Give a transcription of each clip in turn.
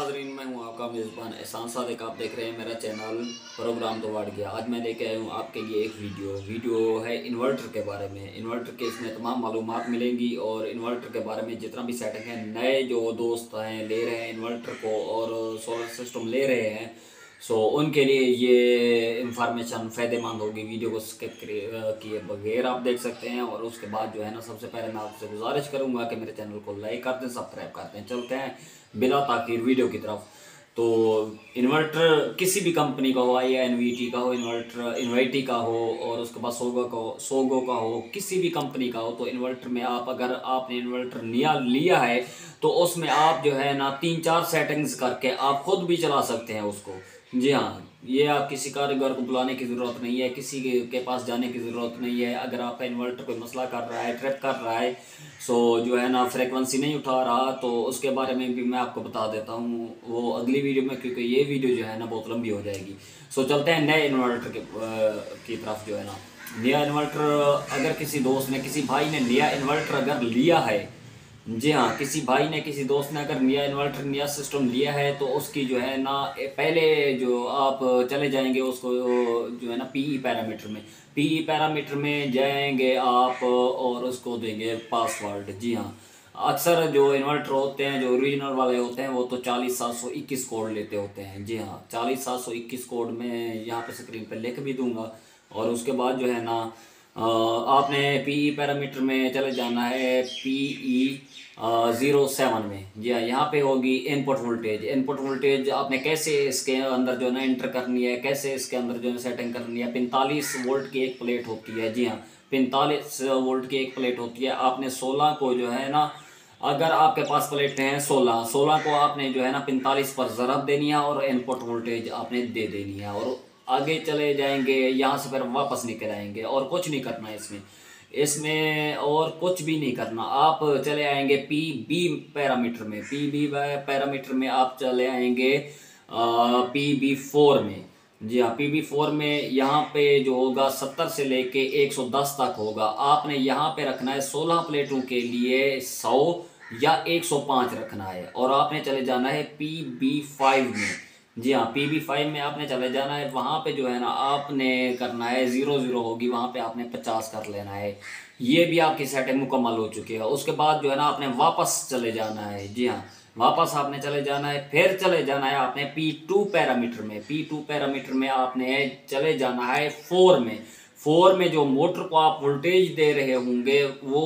नाज़रीन, मैं हूँ आपका मेज़बान एहसान सादिक। आप देख रहे हैं मेरा चैनल प्रोग्राम दो वाट गया। आज मैं लेके आया हूँ आपके लिए एक वीडियो है इन्वर्टर के बारे में। इन्वर्टर के इसमें तमाम मालूमात मिलेंगी और इन्वर्टर के बारे में जितना भी सेटिंग है, नए जो दोस्त हैं ले रहे हैं इन्वर्टर को और सोलर सिस्टम ले रहे हैं, सो उनके लिए ये इंफॉर्मेशन फ़ायदेमंद होगी। वीडियो को स्किप किए बगैर आप देख सकते हैं। और उसके बाद जो है ना, सबसे पहले मैं आपसे गुजारिश करूंगा कि मेरे चैनल को लाइक कर दें, सब्सक्राइब कर दें। चलते हैं बिना ताकीर वीडियो की तरफ। तो इन्वर्टर किसी भी कंपनी का हो, या INVT का हो, इन्वर्टर INVT का हो, और उसके बाद सोगो का हो, किसी भी कंपनी का हो, तो इन्वर्टर में आप अगर आपने इन्वर्टर लिया है तो उसमें आप जो है ना 3-4 सेटिंग्स करके आप खुद भी चला सकते हैं उसको। जी हाँ, ये आप किसी कारीगर को बुलाने की ज़रूरत नहीं है, किसी के पास जाने की ज़रूरत नहीं है। अगर आपका इन्वर्टर कोई मसला कर रहा है, ट्रैप कर रहा है, सो जो है ना फ्रीक्वेंसी नहीं उठा रहा, तो उसके बारे में भी मैं आपको बता देता हूँ वो अगली वीडियो में, क्योंकि ये वीडियो जो है ना बहुत लंबी हो जाएगी। सो चलते हैं नए इन्वर्टर की तरफ। जो है ना नया इन्वर्टर अगर किसी दोस्त ने, किसी भाई ने नया इन्वर्टर अगर लिया है, जी हाँ, किसी भाई ने, किसी दोस्त ने अगर नया इन्वर्टर, नया सिस्टम लिया है, तो उसकी जो है ना पहले जो आप चले जाएंगे उसको जो है ना पीई पैरामीटर में जाएंगे आप और उसको देंगे पासवर्ड। जी हाँ, अक्सर जो इन्वर्टर होते हैं, जो ओरिजिनल वाले होते हैं, वो तो 40721 कोड लेते होते हैं। जी हाँ, 40721 कोड में यहाँ पर स्क्रीन पर लिख भी दूँगा। और उसके बाद जो है ना आपने पीई पैरामीटर में चले जाना है, PE07 में। जी हाँ, यहाँ पे होगी इनपुट वोल्टेज। आपने कैसे इसके अंदर जो है ना एंटर करनी है, कैसे इसके अंदर जो है सेटिंग करनी है। 45 वोल्ट की एक प्लेट होती है। जी हाँ, 45 वोल्ट की एक प्लेट होती है। आपने 16 को जो है ना, अगर आपके पास प्लेटें हैं 16 को आपने जो है ना 45 पर ज़रब देनी है और इनपुट वोल्टेज आपने दे देनी है। और आगे चले जाएंगे, यहाँ से फिर वापस निकल आएंगे और कुछ नहीं करना है इसमें और कुछ भी नहीं करना। आप चले आएंगे पी बी पैरामीटर में आप चले आएंगे PB4 में। जी हाँ, PB4 में यहाँ पे जो होगा 70 से लेके 110 तक होगा। आपने यहाँ पे रखना है 16 प्लेटों के लिए 100 या 105 रखना है। और आपने चले जाना है PB5 में। जी हाँ, PB5 में आपने चले जाना है। वहाँ पे जो है ना आपने करना है 00 होगी, वहाँ पे आपने 50 कर लेना है। ये भी आपकी सेटिंग मुकम्मल हो चुकी है। उसके बाद जो है ना आपने वापस चले जाना है। जी हाँ, वापस आपने चले जाना है। फिर चले जाना है आपने P2 पैरामीटर में आपने चले जाना है 4 में। जो मोटर को आप वोल्टेज दे रहे होंगे वो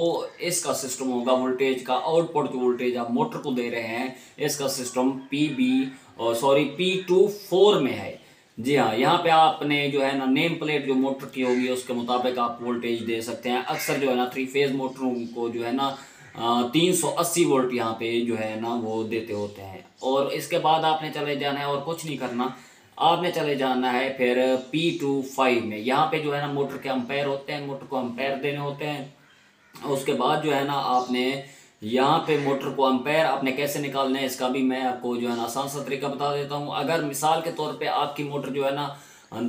इसका सिस्टम होगा, वोल्टेज का आउटपुट की वोल्टेज आप मोटर को दे रहे हैं, इसका सिस्टम P2 4 में है। जी हाँ, यहाँ पे आपने जो है ना नेम प्लेट जो मोटर की होगी उसके मुताबिक आप वोल्टेज दे सकते हैं। अक्सर जो है ना 3 फेज़ मोटरों को जो है ना 380 वोल्ट यहाँ पे जो है ना वो देते होते हैं। और इसके बाद आपने चले जाना है और कुछ नहीं करना। आपने चले जाना है फिर P25 में। यहाँ पे जो है ना मोटर के अम्पेयर होते हैं, मोटर को अम्पेयर देने होते हैं। उसके बाद जो है ना आपने यहाँ पे मोटर को अम्पेयर आपने कैसे निकालना है, इसका भी मैं आपको जो है ना आसान सा तरीका बता देता हूँ। अगर मिसाल के तौर पे आपकी मोटर जो है ना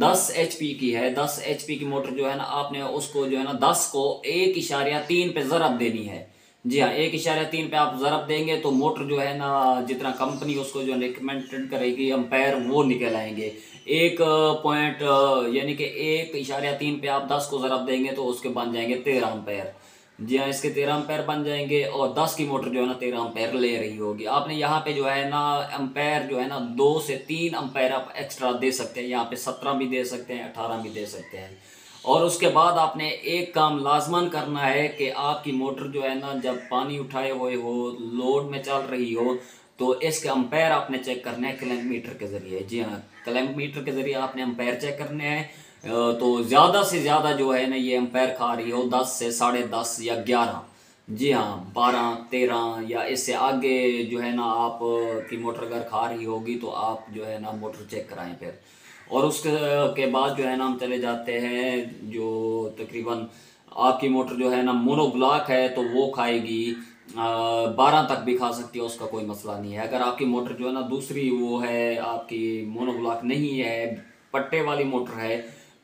10 HP की है, 10 HP की मोटर जो है ना आपने उसको जो है ना 10 को 1.3 पे ज़रब देनी है। जी हाँ, 1.3 पे आप ज़रब देंगे तो मोटर जो है ना जितना कंपनी उसको जो रिकमेंडेड करेगी अम्पेयर वो निकल आएंगे। 1 पॉइंट यानी कि 1.3 पे आप 10 को ज़रब देंगे तो उसके बन जाएंगे 13 अम्पेयर। जी हाँ, इसके 13 अम्पेयर बन जाएंगे। और 10 की मोटर जो है ना 13 अम्पेयर ले रही होगी। आपने यहाँ पे जो है ना अम्पेयर जो है ना 2 से 3 अम्पेयर आप एक्स्ट्रा दे सकते हैं। यहाँ पे 17 भी दे सकते हैं, 18 भी दे सकते हैं। और उसके बाद आपने एक काम लाजमन करना है कि आपकी मोटर जो है ना जब पानी उठाए हुए हो, लोड में चल रही हो, तो इसके अम्पेयर आपने चेक करने हैं क्लैंप मीटर के ज़रिए। जी हाँ, क्लैंप मीटर के ज़रिए आपने अम्पेयर चेक करने हैं। तो ज़्यादा से ज़्यादा जो है ना ये अम्पेयर खा रही हो 10 से 10.5 या 11। जी हाँ, 12, 13 या इससे आगे जो है ना आप की मोटर अगर खा रही होगी तो आप जो है ना मोटर चेक कराएं फिर। और उसके बाद जो है ना हम चले जाते हैं, जो तकरीबन आपकी मोटर जो है ना मोनोब्लॉक है तो वो खाएगी 12 तक भी खा सकती है, उसका कोई मसला नहीं है। अगर आपकी मोटर जो है ना दूसरी वो है, आपकी मोनोब्लॉक नहीं है, पट्टे वाली मोटर है,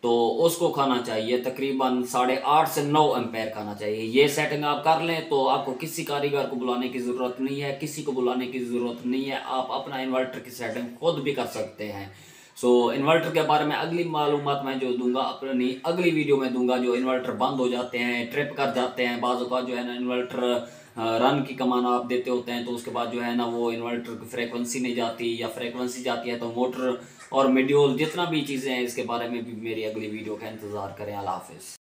तो उसको खाना चाहिए तकरीबन 8.5 से 9 एम्पेयर खाना चाहिए। ये सेटिंग आप कर लें तो आपको किसी कारीगर को बुलाने की ज़रूरत नहीं है, किसी को बुलाने की ज़रूरत नहीं है, आप अपना इन्वर्टर की सेटिंग खुद भी कर सकते हैं। सो इन्वर्टर के बारे में अगली मालूमात मैं जो दूंगा अपनी अगली वीडियो में दूंगा, जो इन्वर्टर बंद हो जाते हैं, ट्रिप कर जाते हैं, बाज़ औक़ात जो है ना इन्वर्टर रन की कमान आप देते होते हैं तो उसके बाद जो है ना वो इन्वर्टर की फ्रीक्वेंसी नहीं जाती या फ्रीक्वेंसी जाती है तो मोटर और मॉड्यूल जितना भी चीज़ें हैं इसके बारे में भी मेरी अगली वीडियो का इंतज़ार करें। अल्लाह हाफ़िज़।